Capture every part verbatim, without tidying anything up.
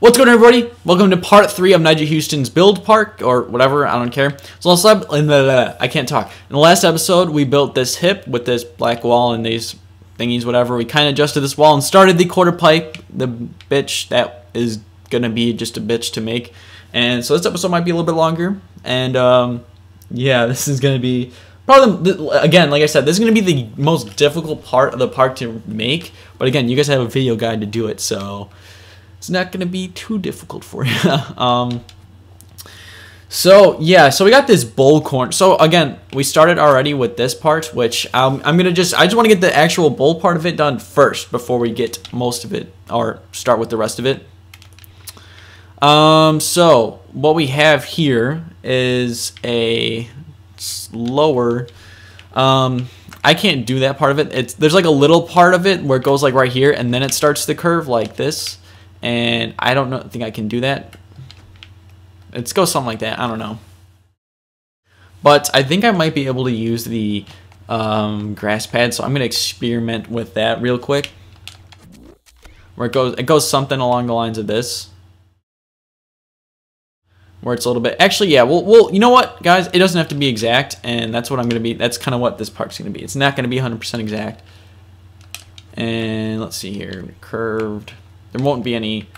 What's going on, everybody? Welcome to part three of Nyjah Houston's build park, or whatever, I don't care. So last time, I can't talk. In the last episode, we built this hip with this black wall and these thingies, whatever. We kind of adjusted this wall and started the quarter pipe, the bitch that is going to be just a bitch to make. And so this episode might be a little bit longer. And um, yeah, this is going to be, probably, again, like I said, this is going to be the most difficult part of the park to make. But again, you guys have a video guide to do it, so it's not going to be too difficult for you. um, so, yeah. So, we got this bowl corner. So, again, we started already with this part, which um, I'm going to just... I just want to get the actual bowl part of it done first before we get most of it, or start with the rest of it. Um, so, what we have here is a slower... Um, I can't do that part of it. It's, there's like a little part of it where it goes like right here, and then it starts to curve like this. And I don't know, think I can do that. Let's go something like that. I don't know. But I think I might be able to use the um, grass pad, so I'm going to experiment with that real quick. Where it goes, it goes something along the lines of this. Where it's a little bit. Actually, yeah. Well, well, you know what, guys? It doesn't have to be exact, and that's what I'm going to be. That's kind of what this park's going to be. It's not going to be one hundred percent exact. And let's see here, curved. There won't be any...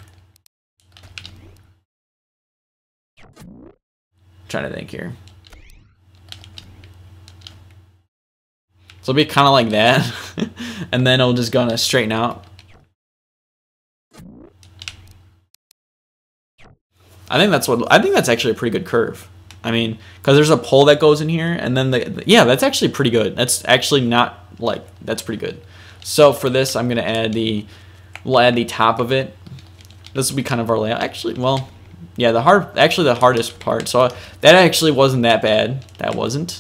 I'm trying to think here. So it'll be kind of like that. And then it'll just gonna straighten out. I think that's what... I think that's actually a pretty good curve. I mean, because there's a pole that goes in here, and then the... Yeah, that's actually pretty good. That's actually not, like... That's pretty good. So for this, I'm gonna add the... We'll add the top of it. This will be kind of our layout. Actually, well, yeah, the hard, actually the hardest part. So that actually wasn't that bad. That wasn't,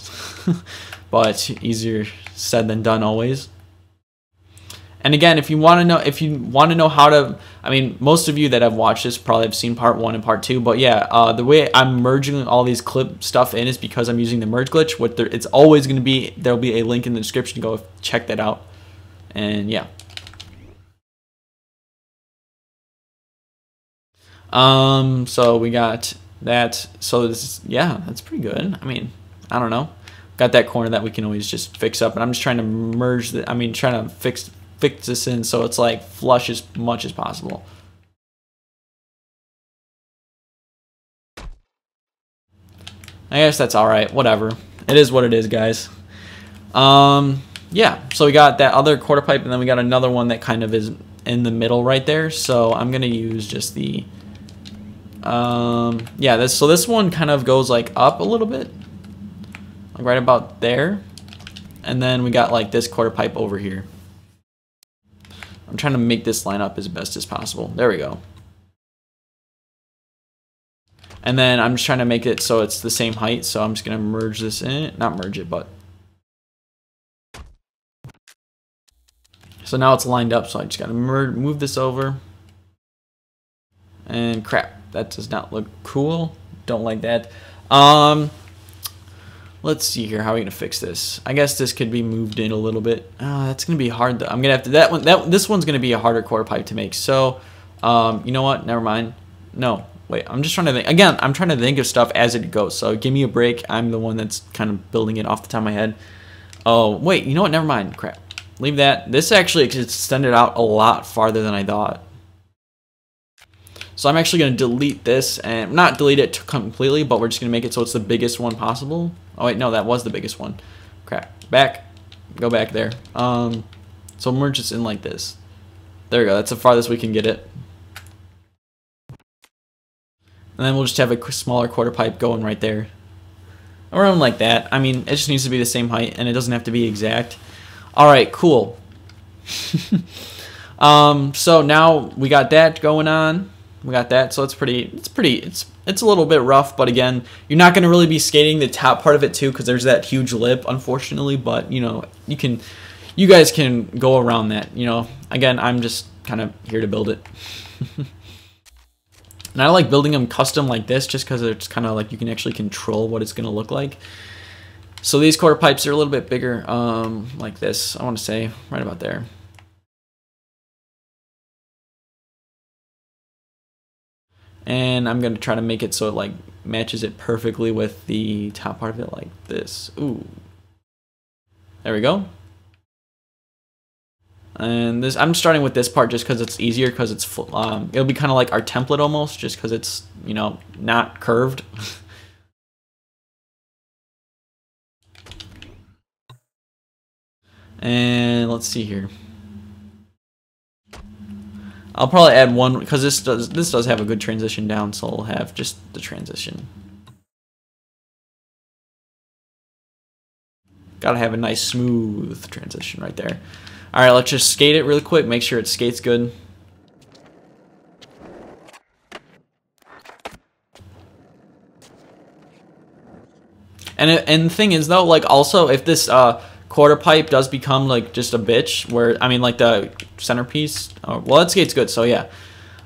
but easier said than done always. And again, if you want to know, if you want to know how to, I mean, most of you that have watched this probably have seen part one and part two. But yeah, uh, the way I'm merging all these clip stuff in is because I'm using the merge glitch. What there, it's always going to be. There'll be a link in the description. Go check that out. And yeah. Um, so we got that, so this is, yeah, that's pretty good. I mean, I don't know. Got that corner that we can always just fix up, and I'm just trying to merge the, I mean, trying to fix, fix this in so it's like flush as much as possible. I guess that's alright, whatever. It is what it is, guys. Um, yeah, so we got that other quarter pipe, and then we got another one that kind of is in the middle right there, so I'm gonna use just the... Um, yeah, this, so this one kind of goes like up a little bit, like right about there. And then we got like this quarter pipe over here. I'm trying to make this line up as best as possible. There we go. And then I'm just trying to make it so it's the same height. So I'm just going to merge this in, not merge it, but. So now it's lined up. So I just got to move this over. And crap. That does not look cool. Don't like that. Um, let's see here. How are we gonna fix this? I guess this could be moved in a little bit. Uh, that's gonna be hard though. I'm gonna have to that one. That this one's gonna be a harder quarter pipe to make. So, um, you know what? Never mind. No, wait. I'm just trying to think. Again, I'm trying to think of stuff as it goes. So give me a break. I'm the one that's kind of building it off the top of my head. Oh wait. You know what? Never mind. Crap. Leave that. This actually extended out a lot farther than I thought. So I'm actually going to delete this, and not delete it completely, but we're just going to make it so it's the biggest one possible. Oh wait, no, that was the biggest one. Crap. Back. Go back there. Um, so merge this in like this. There we go. That's the farthest we can get it. And then we'll just have a smaller quarter pipe going right there. Around like that. I mean, it just needs to be the same height, and it doesn't have to be exact. Alright, cool. um, so now we got that going on. We got that, so it's pretty, it's pretty, it's it's a little bit rough, but again, you're not going to really be skating the top part of it too, because there's that huge lip, unfortunately, but, you know, you can, you guys can go around that, you know. Again, I'm just kind of here to build it. And I like building them custom like this, just because it's kind of like, you can actually control what it's going to look like. So these quarter pipes are a little bit bigger, um, like this, I want to say, right about there. and I'm gonna try to make it so it like matches it perfectly with the top part of it like this. Ooh, there we go. And this, I'm starting with this part just because it's easier, because it's um, it'll be kind of like our template almost, just because it's, you know, not curved. And let's see here. I'll probably add one because this does this does have a good transition down, so I'll have just the transition. Gotta have a nice smooth transition right there. All right, let's just skate it really quick. Make sure it skates good. And it, and the thing is though, like also if this uh, quarter pipe does become like just a bitch, where I mean like the centerpiece, or, well that skates good, so yeah.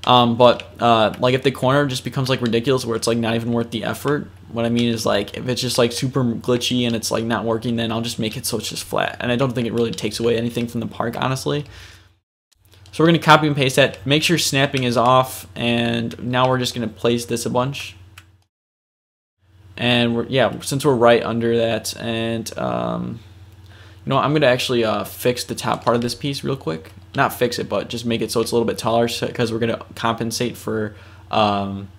Um, but uh, like if the corner just becomes like ridiculous, where it's like not even worth the effort. What I mean is like if it's just like super glitchy and it's like not working, then I'll just make it so it's just flat. And I don't think it really takes away anything from the park, honestly. So we're gonna copy and paste that. Make sure snapping is off, and now we're just gonna place this a bunch. And we're, yeah, since we're right under that, and um, you know what, I'm gonna actually uh, fix the top part of this piece real quick. Not fix it, but just make it so it's a little bit taller, because so, we're gonna compensate for. Um,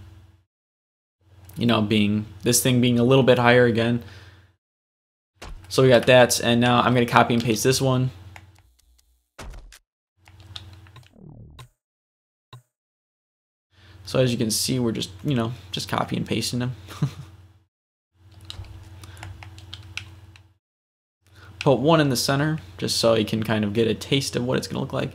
you know, being this thing being a little bit higher again. So we got that, and now I'm gonna copy and paste this one. So as you can see, we're just, you know, just copy and pasting them. Put one in the center, just so you can kind of get a taste of what it's gonna look like.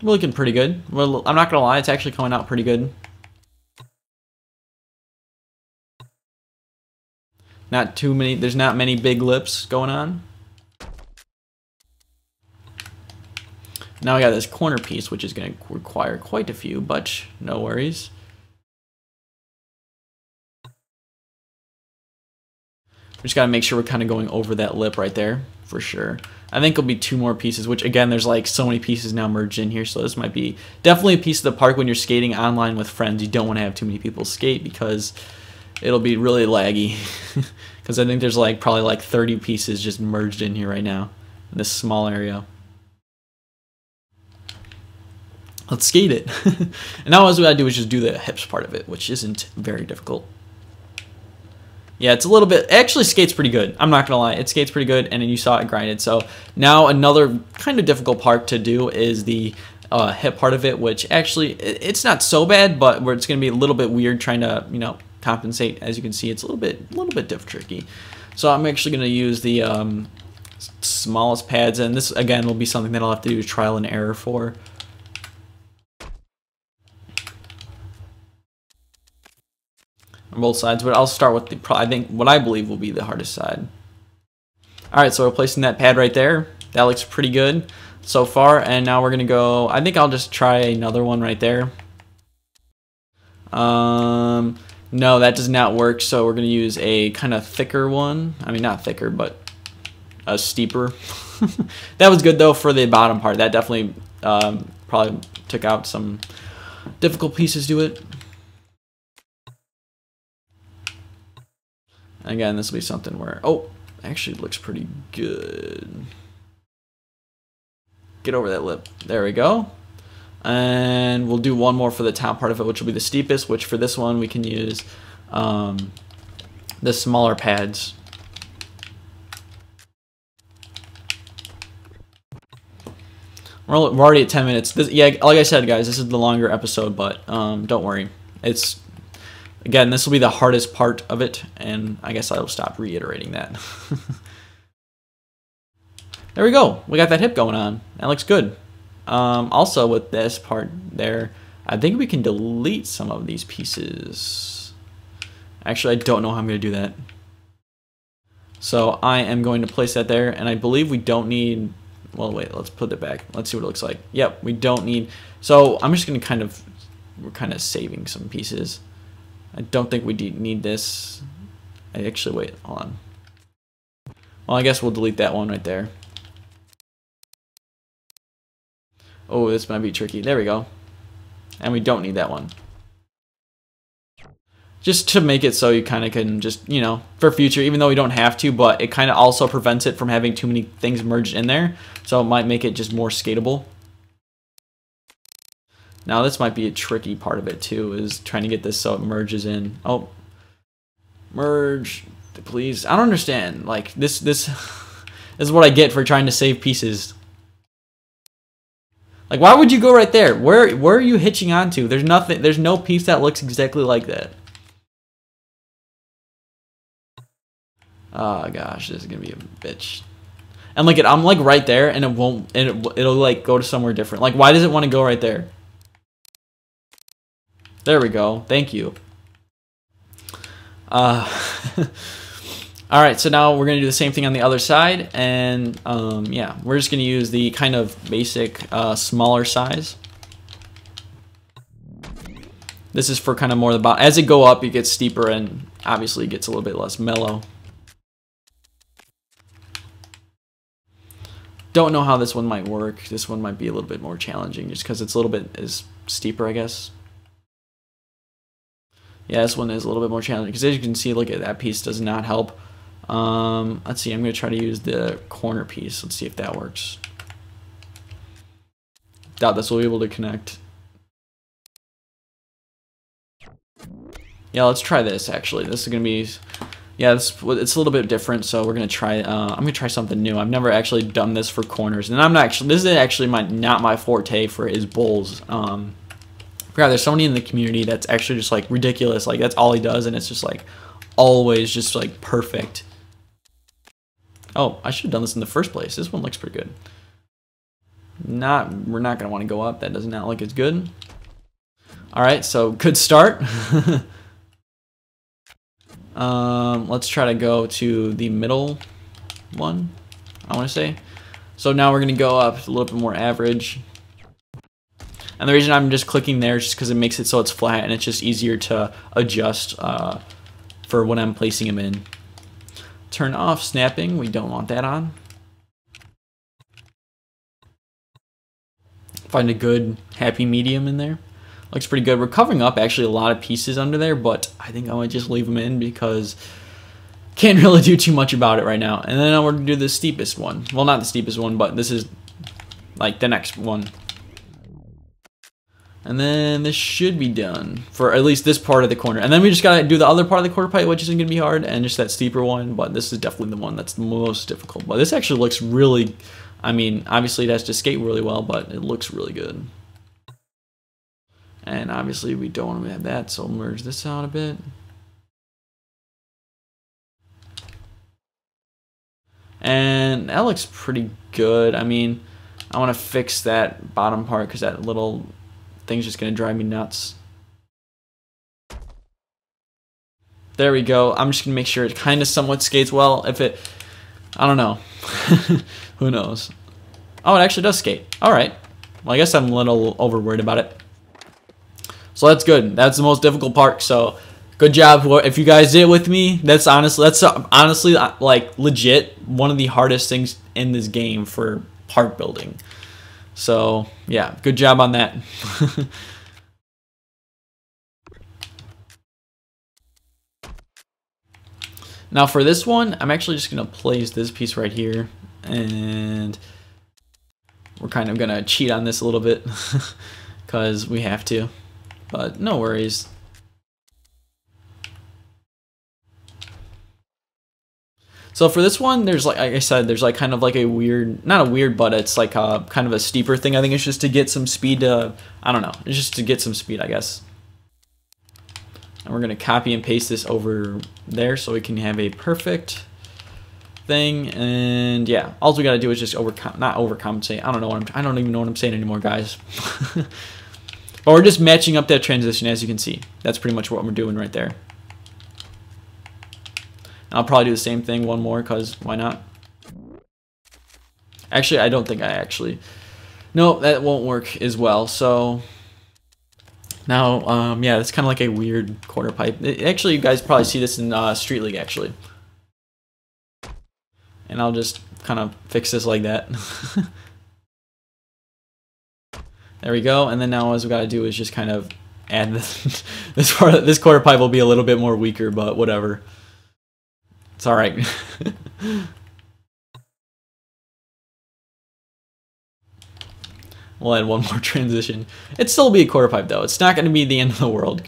We're looking pretty good. Well, I'm not gonna lie, it's actually coming out pretty good. Not too many, there's not many big lips going on. Now we got this corner piece, which is gonna require quite a few, but no worries. We just gotta make sure we're kind of going over that lip right there, for sure. I think it'll be two more pieces, which again, there's like so many pieces now merged in here, so this might be definitely a piece of the park when you're skating online with friends. You don't want to have too many people skate because it'll be really laggy. Because I think there's like probably like thirty pieces just merged in here right now in this small area. Let's skate it. And now all we gotta do is just do the hips part of it, which isn't very difficult. Yeah, it's a little bit, it actually skates pretty good. I'm not gonna lie, it skates pretty good, and you saw it grinded. So now another kind of difficult part to do is the uh, hip part of it, which actually, it's not so bad, but where it's gonna be a little bit weird trying to, you know, compensate. As you can see, it's a little bit, a little bit diff tricky. So I'm actually gonna use the um, smallest pads, and this again will be something that I'll have to do trial and error for. On both sides, but I'll start with the pro I think what I believe will be the hardest side. All right, so we're placing that pad right there. That looks pretty good so far, and now we're gonna go. I think I'll just try another one right there. Um, no, that does not work. So we're gonna use a kind of thicker one. I mean, not thicker, but a steeper. That was good though for the bottom part. That definitely um, probably took out some difficult pieces to it. Again, this will be something where, oh, actually it looks pretty good. Get over that lip. There we go. And we'll do one more for the top part of it, which will be the steepest, which for this one we can use um, the smaller pads. We're, we're already at ten minutes. This, yeah, like I said, guys, this is the longer episode, but um, don't worry. It's... Again, this will be the hardest part of it, and I guess I'll stop reiterating that. There we go. We got that hip going on. That looks good. Um, also, with this part there, I think we can delete some of these pieces. Actually, I don't know how I'm going to do that. So I am going to place that there, and I believe we don't need... Well, wait, let's put it back. Let's see what it looks like. Yep, we don't need... So I'm just going to kind of... We're kind of saving some pieces. I don't think we need this. I actually wait on. Well, I guess we'll delete that one right there. Oh, this might be tricky. There we go. And we don't need that one. Just to make it so you kind of can just, you know, for future, even though we don't have to, but it kind of also prevents it from having too many things merged in there. So it might make it just more skatable. Now this might be a tricky part of it too, is trying to get this so it merges in. Oh, merge, please. I don't understand. Like this, this, this is what I get for trying to save pieces. Like, why would you go right there? Where, where are you hitching onto? There's nothing. There's no piece that looks exactly like that. Oh gosh, this is gonna be a bitch. And look at, I'm like right there, and it won't. And it, it'll like go to somewhere different. Like, why does it want to go right there? There we go. Thank you. Uh. All right, so now we're going to do the same thing on the other side, and um, yeah, we're just going to use the kind of basic uh, smaller size. This is for kind of more the bottom. As it go up, it gets steeper, and obviously it gets a little bit less mellow. Don't know how this one might work. This one might be a little bit more challenging, just because it's a little bit is steeper, I guess. Yeah, this one is a little bit more challenging, because as you can see, look at that piece does not help. Um, let's see, I'm going to try to use the corner piece. Let's see if that works. Doubt this will be able to connect. Yeah, let's try this, actually. This is going to be... Yeah, this, it's a little bit different, so we're going to try... Uh, I'm going to try something new. I've never actually done this for corners. And I'm not actually... This is actually my not my forte for is bowls. Um, I forgot, there's somebody in the community that's actually just, like, ridiculous. Like, that's all he does, and it's just, like... always just like perfect. Oh, I should have done this in the first place. This one looks pretty good. Not, we're not gonna want to go up. That does not look as good. All right, so good start. um, let's try to go to the middle one, I want to say. So now we're gonna go up a little bit more average. And the reason I'm just clicking there is just because it makes it so it's flat and it's just easier to adjust. Uh, for when I'm placing them in. Turn off snapping, we don't want that on. Find a good happy medium in there. Looks pretty good. We're covering up actually a lot of pieces under there, but I think I might just leave them in because can't really do too much about it right now. And then we're gonna do the steepest one. Well, not the steepest one, but this is like the next one. And then this should be done for at least this part of the corner. And then we just got to do the other part of the quarter pipe, which isn't going to be hard, and just that steeper one. But this is definitely the one that's the most difficult. But this actually looks really, I mean, obviously it has to skate really well, but it looks really good. And obviously we don't want to have that, so merge this out a bit. And that looks pretty good. I mean, I want to fix that bottom part because that little... thing's just gonna drive me nuts. There we go. I'm just gonna make sure it kind of somewhat skates well. If it, I don't know. Who knows? Oh, it actually does skate. All right. Well, I guess I'm a little over worried about it. So that's good. That's the most difficult part. So good job. If you guys did it with me, that's honestly, that's honestly like legit one of the hardest things in this game for park building. So, yeah, good job on that. Now for this one, I'm actually just going to place this piece right here. And we're kind of going to cheat on this a little bit because we have to. But no worries. So for this one, there's like, like I said, there's like kind of like a weird, not a weird, but it's like a kind of a steeper thing. I think it's just to get some speed to, I don't know, it's just to get some speed, I guess. And we're going to copy and paste this over there so we can have a perfect thing. And yeah, all we got to do is just over, not overcompensate. I don't know what I'm, I don't even know what I'm saying anymore, guys. But we're just matching up that transition, as you can see. That's pretty much what we're doing right there. I'll probably do the same thing one more, because why not? Actually, I don't think I actually... No, that won't work as well, so... Now, um, yeah, it's kind of like a weird corner pipe. It, actually, you guys probably see this in uh, Street League, actually. And I'll just kind of fix this like that. There we go. And then now all we got to do is just kind of add this. this, part, this quarter pipe will be a little bit more weaker, but whatever. It's all right. We'll add one more transition. It'd still be a quarter pipe, though. It's not going to be the end of the world.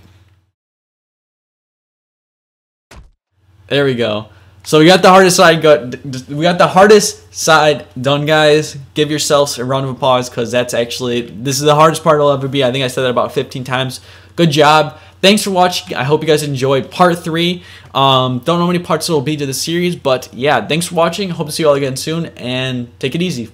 There we go. So we got the hardest side. Got we got the hardest side done, guys. Give yourselves a round of applause, because that's actually this is the hardest part it'll ever be. I think I said that about fifteen times. Good job. Thanks for watching. I hope you guys enjoyed part three. Um, don't know how many parts it'll be to the series, but yeah, thanks for watching. Hope to see you all again soon, and take it easy.